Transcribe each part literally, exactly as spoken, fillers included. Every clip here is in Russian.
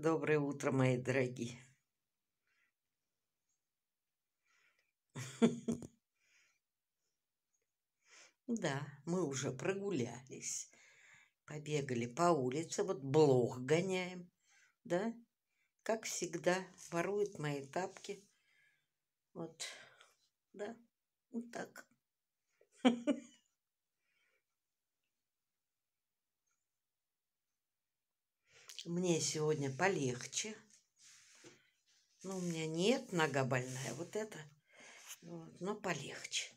Доброе утро, мои дорогие. Да, мы уже прогулялись, побегали по улице, вот блох гоняем, да? Как всегда, воруют мои тапки. Вот, да, вот так. Мне сегодня полегче. Ну, у меня нет, нога больная, вот это. Вот, но полегче.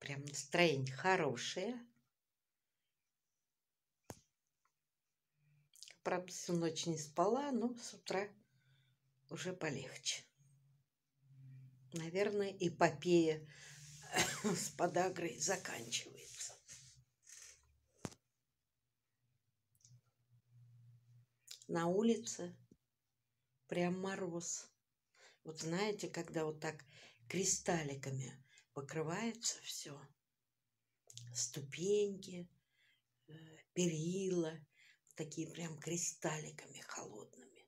Прям настроение хорошее. Правда, всю ночь не спала, но с утра уже полегче. Наверное, эпопея с подагрой заканчивается. На улице прям мороз. Вот знаете, когда вот так кристалликами покрывается все, ступеньки, перила, такие прям кристалликами холодными.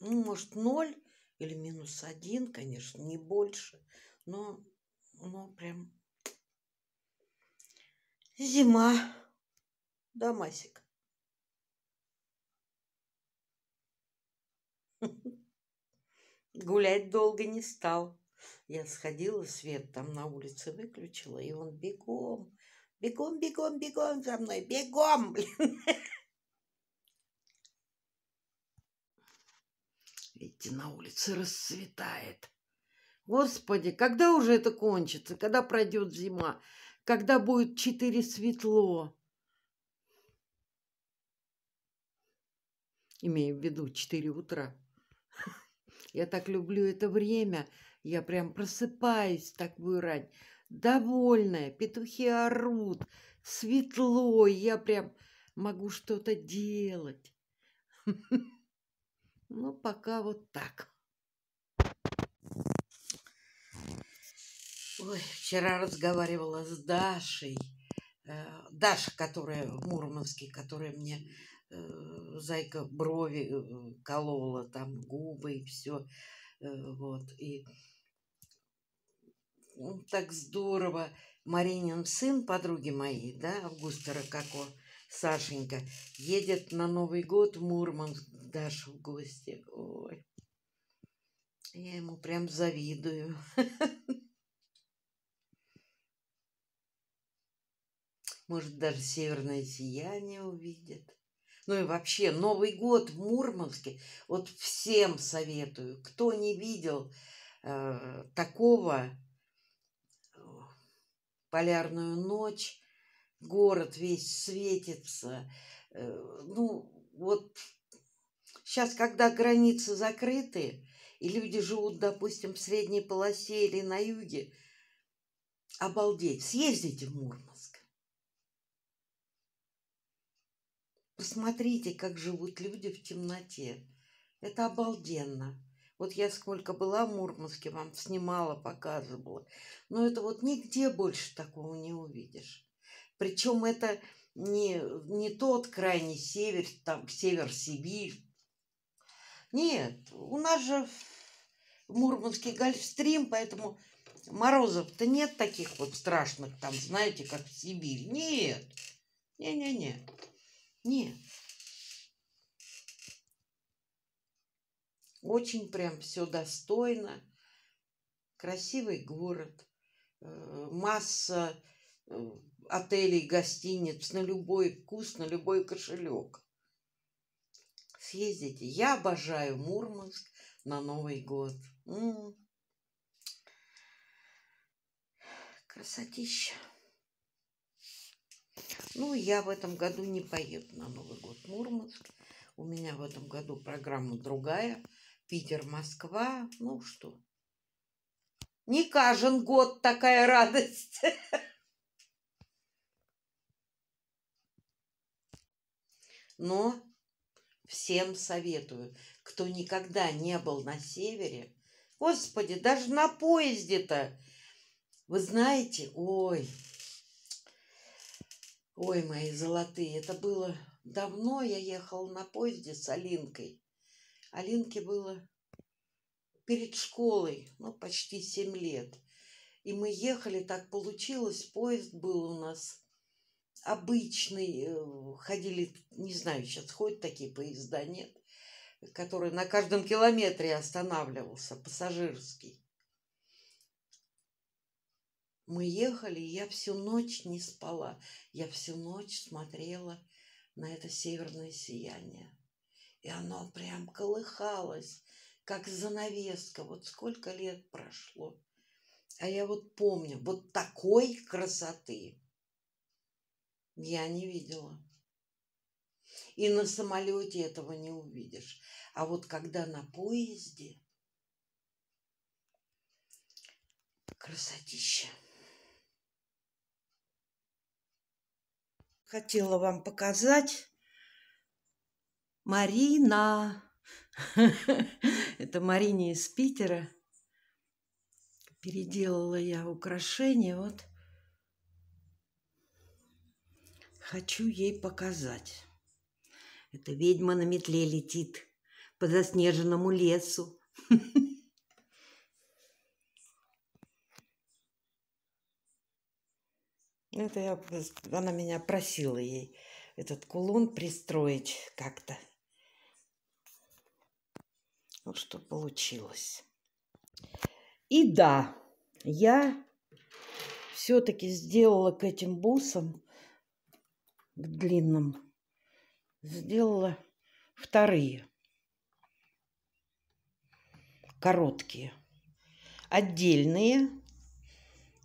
Ну, может, ноль или минус один, конечно, не больше, но, но прям зима. Да, Масик? Гулять долго не стал. Я сходила, свет там на улице выключила, и он бегом, бегом, бегом, бегом за мной, бегом, блин. Видите, на улице расцветает. Господи, когда уже это кончится? Когда пройдет зима? Когда будет четыре светло? Имею в виду четыре утра. Я так люблю это время. Я прям просыпаюсь в такую рань. Довольная, петухи орут, светло. Я прям могу что-то делать. Ну, пока вот так. Ой, вчера разговаривала с Дашей. Даша, которая в Мурманске, которая мне... Зайка брови колола, там губы и все. Вот. И ну, так здорово. Маринин сын, подруги моей, да, Августера Како, Сашенька, едет на Новый год в Мурманск, Дашу в гости. Ой. Я ему прям завидую. Может, даже северное сияние увидит. Ну и вообще, Новый год в Мурманске, вот всем советую, кто не видел э, такого, полярную ночь, город весь светится, э, ну вот сейчас, когда границы закрыты, и люди живут, допустим, в средней полосе или на юге, обалдеть, съездите в Мурманск. Посмотрите, как живут люди в темноте. Это обалденно. Вот я сколько была в Мурманске, вам снимала, показывала. Но это вот нигде больше такого не увидишь. Причем это не, не тот крайний север, там север Сибирь. Нет, у нас же Мурманский гольфстрим, поэтому морозов-то нет таких вот страшных, там, знаете, как в Сибирь. Нет, не-не-не. Нет. Очень прям все достойно. Красивый город. Масса отелей, гостиниц на любой вкус, на любой кошелек. Съездите. Я обожаю Мурманск на Новый год. М-м. Красотища. Ну, я в этом году не поеду на Новый год в Мурманск. У меня в этом году программа другая. Питер, Москва. Ну, что? Не каждый год такая радость. Но всем советую, кто никогда не был на севере. Господи, даже на поезде-то. Вы знаете, ой... Ой, мои золотые, это было Давно я ехала на поезде с Алинкой. Алинке было перед школой, ну, почти семь лет. И мы ехали, так получилось, поезд был у нас обычный. Ходили, не знаю, сейчас ходят такие поезда, нет, который на каждом километре останавливался, пассажирский. Мы ехали, и я всю ночь не спала. Я всю ночь смотрела на это северное сияние. И оно прям колыхалось, как занавеска. Вот сколько лет прошло. А я вот помню, вот такой красоты я не видела. И на самолете этого не увидишь. А вот когда на поезде, красотища. Хотела вам показать. Марина. Это Марина из Питера. Переделала я украшение. Вот. Хочу ей показать. Эта ведьма на метле летит по заснеженному лесу. Это я, она меня просила ей этот кулон пристроить как-то. Вот что получилось. И да, я все-таки сделала к этим бусам, к длинным, сделала вторые, короткие, отдельные.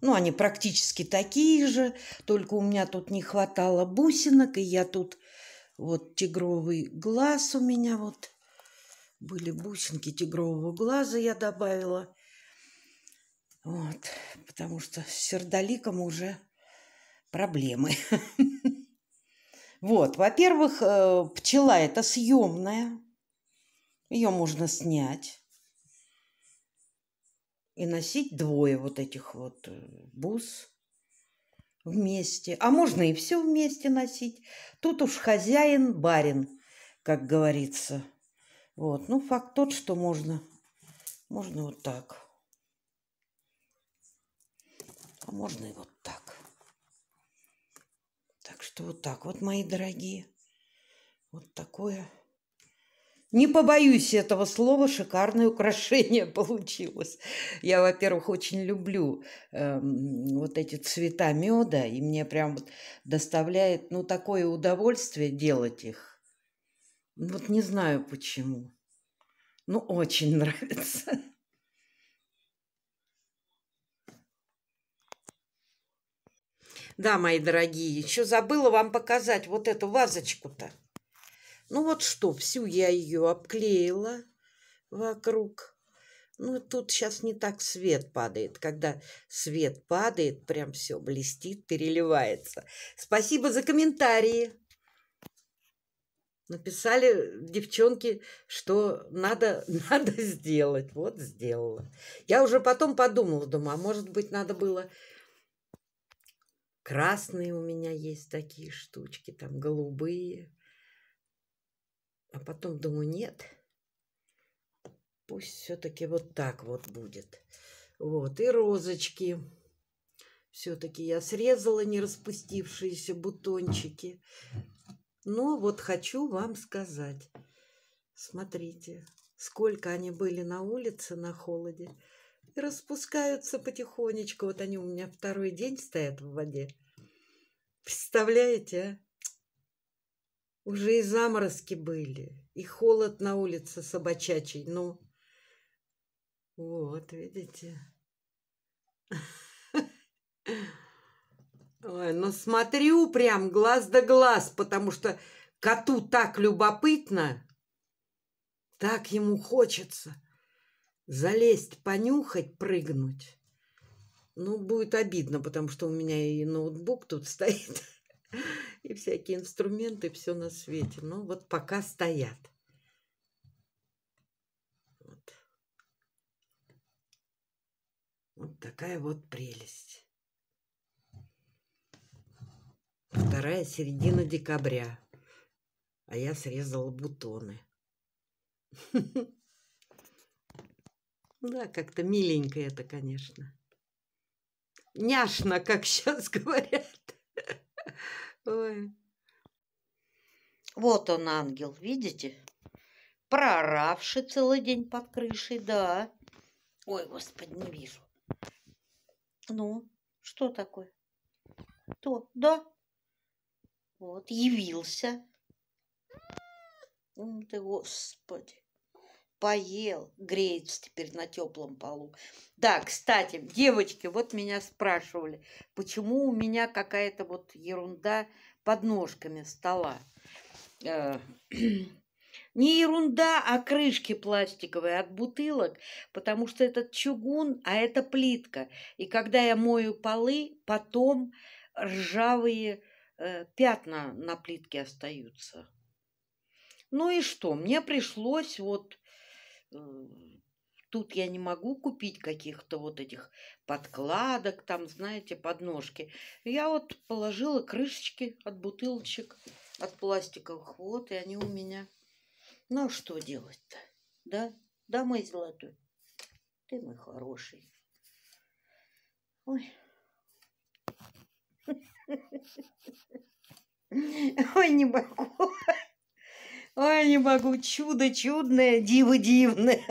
Ну, они практически такие же, только у меня тут не хватало бусинок, и я тут, вот тигровый глаз у меня, вот были бусинки тигрового глаза, я добавила. Вот, потому что с сердоликом уже проблемы. Вот, во-первых, пчела это съемная, ее можно снять и носить двое вот этих вот бус вместе, а можно и все вместе носить. Тут уж хозяин барин, как говорится. Вот, ну факт тот, что можно, можно вот так, а можно и вот так. Так что вот так вот, мои дорогие. Вот такое. Не побоюсь этого слова, шикарное украшение получилось. Я, во-первых, очень люблю э, вот эти цвета меда, и мне прям вот доставляет, ну, такое удовольствие делать их. Вот не знаю почему. Ну, очень нравится. Да, мои дорогие, еще забыла вам показать вот эту вазочку-то. Ну вот что, всю я ее обклеила вокруг. Ну, тут сейчас не так свет падает. Когда свет падает, прям все блестит, переливается. Спасибо за комментарии. Написали девчонки, что надо, надо сделать. Вот сделала. Я уже потом подумала, думаю, а может быть, надо было... Красные у меня есть такие штучки, там голубые. А потом думаю, нет, пусть все-таки вот так вот будет. Вот, и розочки. Все-таки я срезала не распустившиеся бутончики. Но вот хочу вам сказать. Смотрите, сколько они были на улице на холоде. И распускаются потихонечку. Вот они у меня второй день стоят в воде. Представляете, а? Уже и заморозки были, и холод на улице собачачий. Ну, вот, видите. Ой, ну смотрю прям глаз да глаз, потому что коту так любопытно, так ему хочется. Залезть, понюхать, прыгнуть. Ну, будет обидно, потому что у меня и ноутбук тут стоит, и всякие инструменты, все на свете. Ну, вот пока стоят. Вот. Вот такая вот прелесть. Вторая середина декабря. а я срезала бутоны. Да, как-то миленько это, конечно. Няшно, как сейчас говорят. Ой. Вот он, ангел, видите? Прооравший целый день под крышей, да. Ой, господи, не вижу. Ну, что такое? То, да. Вот, явился. Ты, господи. Поел, греется теперь на теплом полу. Да, кстати, девочки, вот меня спрашивали, почему у меня какая-то вот ерунда под ножками стола. Э-э- Не ерунда, а крышки пластиковые от бутылок, потому что этот чугун, а это плитка. И когда я мою полы, потом ржавые э, пятна на плитке остаются. Ну и что? Мне пришлось вот... Э, тут я не могу купить каких-то вот этих подкладок, там, знаете, подножки. Я вот положила крышечки от бутылочек, от пластиковых, вот, и они у меня... Ну, что делать-то? Да? Да, мой золотой. Ты мой хороший. Ой. Ой, не могу. Ой, не могу. Чудо чудное, диво дивное.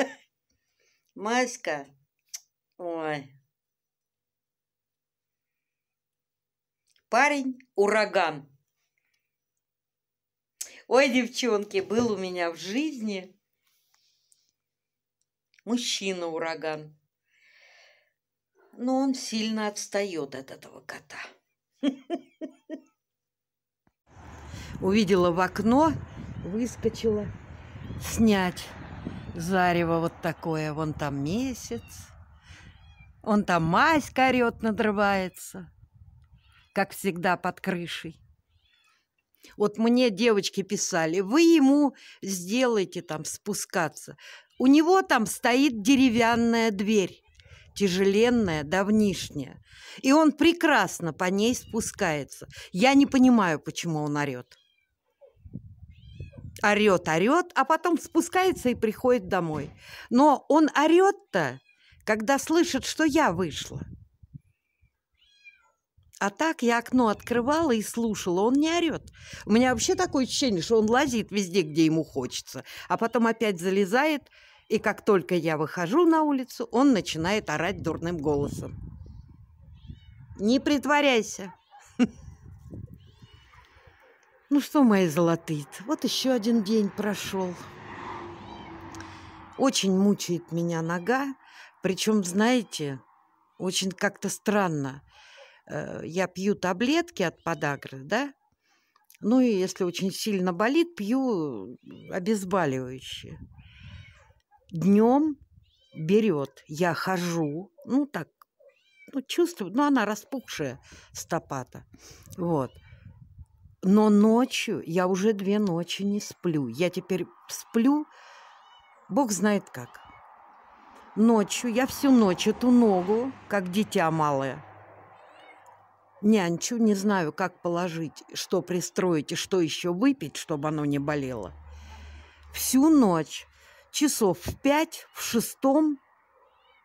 Маська. Ой. Парень ураган. Ой, девчонки, был у меня в жизни мужчина-ураган. Но он сильно отстает от этого кота. Увидела в окно, выскочила снять зарево вот такое. Вон там месяц. Вон там Маська орёт, надрывается. Как всегда, под крышей. Вот мне девочки писали, вы ему сделайте там спускаться. У него там стоит деревянная дверь, тяжеленная, давнишняя. И он прекрасно по ней спускается. Я не понимаю, почему он орёт. Орёт, орёт, а потом спускается и приходит домой. Но он орёт-то, когда слышит, что я вышла. А так я окно открывала и слушала, он не орёт. У меня вообще такое ощущение, что он лазит везде, где ему хочется, а потом опять залезает, и как только я выхожу на улицу, он начинает орать дурным голосом. Не притворяйся. Ну что, мои золотые, вот еще один день прошел. Очень мучает меня нога, причем, знаете, очень как-то странно. Я пью таблетки от подагры, да? Ну и если очень сильно болит, пью обезболивающие. Днем берет. Я хожу, ну так, ну, чувствую, ну она распухшая стопа-то. Вот. Но ночью я уже две ночи не сплю. Я теперь сплю, бог знает как. Ночью я всю ночь эту ногу, как дитя малое, нянчу, не знаю, как положить, что пристроить и что еще выпить, чтобы оно не болело. Всю ночь, часов в пять, в шестом,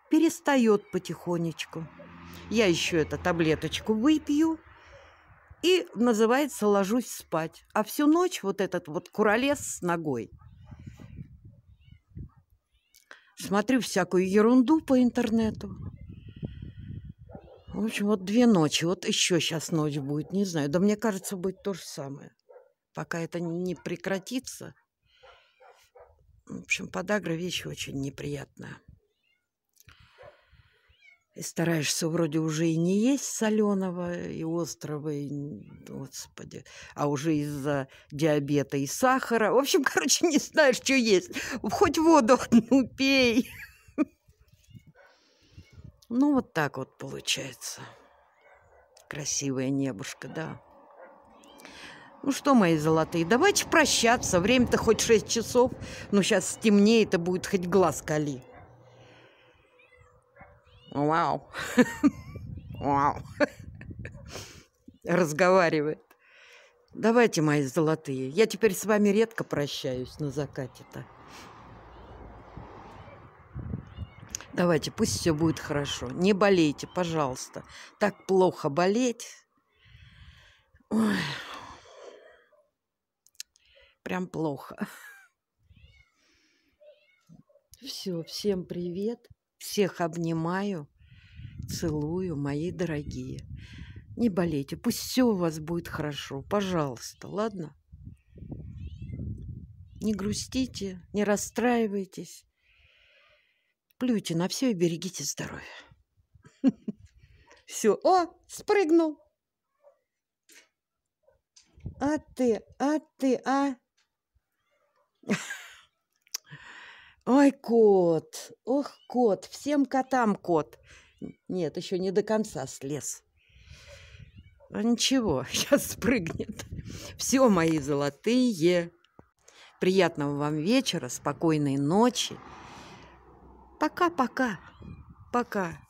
перестает потихонечку. Я еще эту таблеточку выпью и, называется, ложусь спать. А всю ночь вот этот вот куролес с ногой. Смотрю всякую ерунду по интернету. В общем, вот две ночи, вот еще сейчас ночь будет, не знаю. Да мне кажется, будет то же самое. Пока это не прекратится. В общем, подагра вещь очень неприятная. И стараешься вроде уже и не есть соленого, и острого, и... Господи. А уже из-за диабета и сахара. В общем, короче, не знаешь, что есть. Хоть воду одну пей. Ну, вот так вот получается. Красивое небушко, да. Ну что, мои золотые, давайте прощаться. Время-то хоть шесть часов. Ну, сейчас стемнеет, и будет хоть глаз кали. Вау. Вау. Разговаривает. Давайте, мои золотые. Я теперь с вами редко прощаюсь на закате-то. Давайте, пусть все будет хорошо. Не болейте, пожалуйста. Так плохо болеть. Ой. Прям плохо. Все, всем привет. Всех обнимаю, целую, мои дорогие. Не болейте, пусть все у вас будет хорошо, пожалуйста, ладно? Не грустите, не расстраивайтесь. Плюйте на все и берегите здоровье. Все, о, спрыгнул. А ты, а ты, а. Ой, кот, ох, кот, всем котам кот. Нет, еще не до конца слез. А ничего, сейчас спрыгнет. Все, мои золотые. Приятного вам вечера, спокойной ночи. Пока-пока. Пока. Пока. Пока.